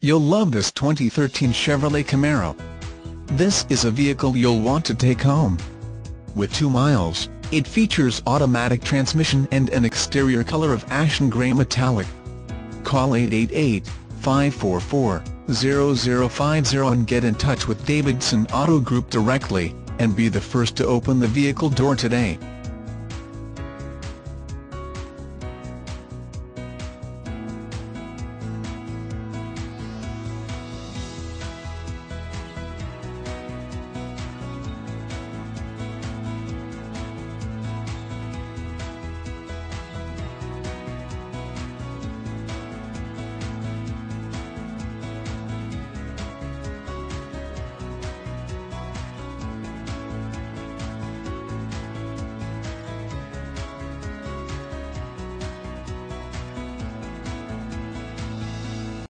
You'll love this 2013 Chevrolet Camaro. This is a vehicle you'll want to take home. With 2 miles, it features automatic transmission and an exterior color of ashen gray metallic. Call 888-544-0050 and get in touch with Davidson Auto Group directly, and be the first to open the vehicle door today.